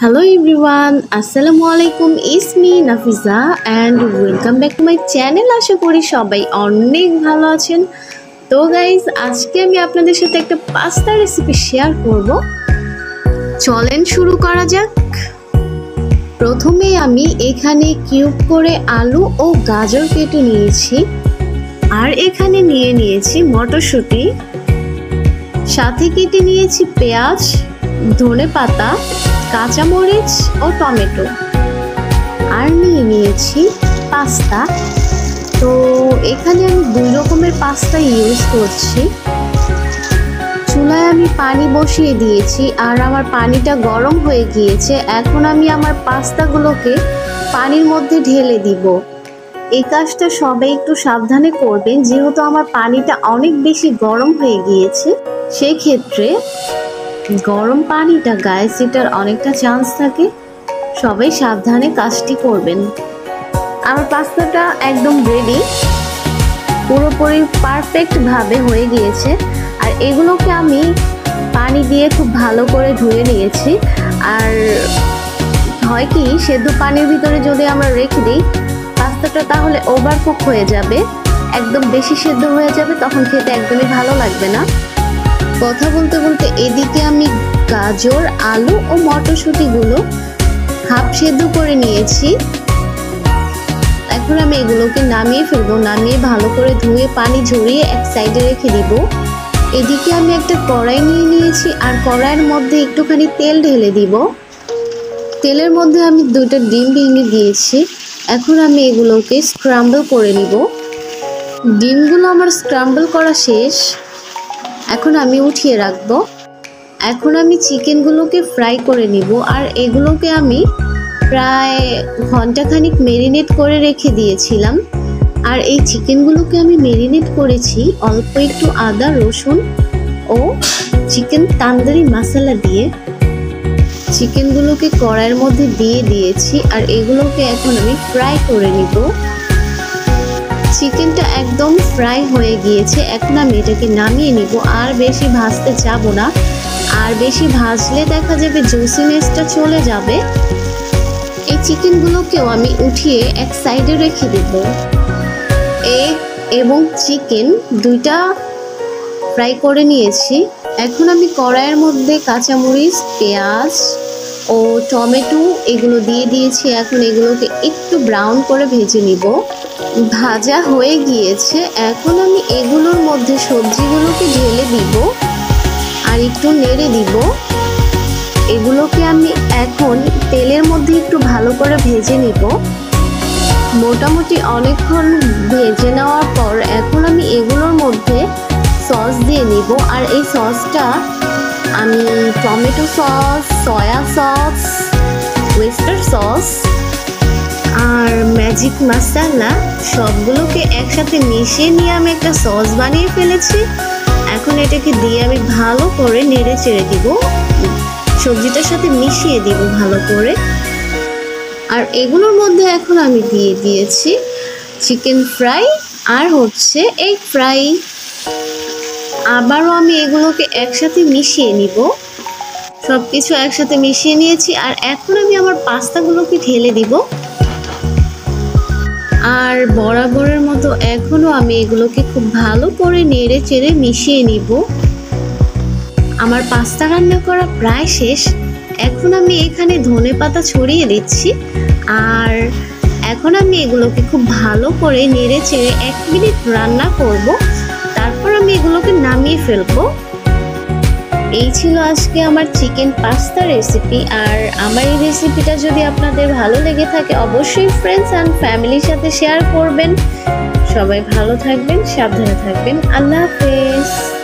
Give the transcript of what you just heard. Hello everyone, Assalamualaikum. It's me Nafiza and welcome back to my channel. आशा करी सबाई अनेक ভালো আছেন। তো গাইস আজকে আমি আপনাদের সাথে একটা পাস্তা রেসিপি শেয়ার করব। চলেন শুরু করা যাক। প্রথমে আমি এখানে কিউব করে আলু ও গাজর কেটে নিয়েছি আর এখানে নিয়ে নিয়েছি মটরশুঁটি, সাথে কেটে নিয়েছি পেঁয়াজ, ধনেপাতা, কাঁচামরিচ ও টমেটো আর নিয়ে নিয়েছি পাস্তা। তো এখানে আমি দুই রকমের পাস্তা ইউজ করছি। চুলায় আমি পানি বসিয়ে দিয়েছি আর আমার পানিটা গরম হয়ে গিয়েছে। এখন আমি আমার পাস্তাগুলোকে পানির মধ্যে ঢেলে দিব। এই কাজটা সবাই একটু সাবধানে করবেন, যেহেতু আমার পানিটা অনেক বেশি গরম হয়ে গিয়েছে। সেক্ষেত্রে গরম পানিটা গায়ে ছিটার অনেকটা চান্স থাকে, সবাই সাবধানে কাজটি করবেন। আমার পাস্তাটা একদম রেডি, পুরোপুরি পারফেক্টভাবে হয়ে গিয়েছে। আর এগুলোকে আমি পানি দিয়ে খুব ভালো করে ধুয়ে নিয়েছি। আর হয় কি, সেদ্ধ পানির ভিতরে যদি আমরা রেখে দিই পাস্তাটা, তাহলে ওভারকুক হয়ে যাবে, একদম বেশি সেদ্ধ হয়ে যাবে, তখন খেতে একদমই ভালো লাগবে না। কথা বলতে বলতে এদিকে আমি গাজর, আলু ও মটরশুঁটিগুলো হাফ সেদ্ধ করে নিয়েছি। এখন আমি এগুলোকে নামিয়ে ফেলবো। নামিয়ে ভালো করে ধুয়ে পানি ঝরিয়ে এক সাইডে রেখে দিব। এদিকে আমি একটা কড়াই নিয়ে নিয়েছি আর কড়াইয়ের মধ্যে একটুখানি তেল ঢেলে দিব। তেলের মধ্যে আমি দুইটা ডিম ভেঙে দিয়েছি। এখন আমি এগুলোকে স্ক্রাম্বল করে নিব। ডিমগুলো আমার স্ক্রাম্বল করা শেষ, এখন আমি উঠিয়ে রাখবো। এখন আমি চিকেনগুলোকে ফ্রাই করে নিব। আর এগুলোকে আমি প্রায় ঘন্টাখানিক মেরিনেট করে রেখে দিয়েছিলাম। আর এই চিকেনগুলোকে আমি মেরিনেট করেছি অল্প একটু আদা, রসুন ও চিকেন তান্দুরি মশলা দিয়ে। চিকেনগুলোকে কড়াইয়ের মধ্যে দিয়ে দিয়েছি আর এগুলোকে এখন আমি ফ্রাই করে নিব। চিকেনটা একদম ফ্রাই হয়ে গিয়েছে, এখন আমি এটাকে নামিয়ে নিব। আর বেশি ভাজতে যাব না, আর বেশি ভাজলে দেখা যাবে জুসিনেসটা চলে যাবে। এই চিকেনগুলোকেও আমি উঠিয়ে এক সাইডে রেখে দিব। এগ এবং চিকেন দুইটা ফ্রাই করে নিয়েছি। এখন আমি কড়াইয়ের মধ্যে কাঁচামরিচ, পেঁয়াজ ও টমেটো এগুলো দিয়ে দিয়েছি। এখন এগুলোকে একটু ব্রাউন করে ভেজে নিব। ভাজা হয়ে গিয়েছে, এখন আমি এগুলোর মধ্যে সবজিগুলোকে ঢেলে দিব আর একটু নেড়ে দিব। এগুলোকে আমি এখন তেলের মধ্যে একটু ভালো করে ভেজে নিব। মোটামুটি অনেকক্ষণ ভেজে নেওয়ার পর এখন আমি এগুলোর মধ্যে সস দিয়ে নিব। আর এই সসটা আমি tomato sauce, soya sauce, oyster sauce আর ম্যাজিক মশলা সবগুলোকে একসাথে মিশিয়ে নিয়ে আমি একটা সস বানিয়ে ফেলেছি। এখন এটাকে দিয়ে আমি ভালো করে নেড়ে চেড়ে দিব, সবজিটার সাথে মিশিয়ে দিব ভালো করে। আর এগুলোর মধ্যে এখন আমি দিয়ে দিয়েছি চিকেন ফ্রাই আর হচ্ছে এগ ফ্রাই। আবারও আমি এগুলোকে একসাথে মিশিয়ে নিব। সব কিছু একসাথে মিশিয়ে নিয়েছি। আর এখন আমি আমার পাস্তাগুলোকে ঢেলে দিব। আর বরাবরের মতো এখনও আমি এগুলোকে খুব ভালো করে নেড়ে চেড়ে মিশিয়ে নিব। আমার পাস্তা রান্না করা প্রায় শেষ। এখন আমি এখানে ধনেপাতা ছড়িয়ে দিচ্ছি। আর এখন আমি এগুলোকে খুব ভালো করে নেড়ে চেড়ে 1 মিনিট রান্না করব, তারপর আমি এগুলোকে নামিয়ে ফেলবো। এই ছিল আজকে আমার চিকেন পাস্তা রেসিপি। আর আমার এই রেসিপিটা যদি আপনাদের ভালো লেগে থাকে অবশ্যই ফ্রেন্ডস অ্যান্ড ফ্যামিলির সাথে শেয়ার করবেন। সবাই ভালো থাকবেন, সাবধানে থাকবেন। আল্লাহ হাফেজ।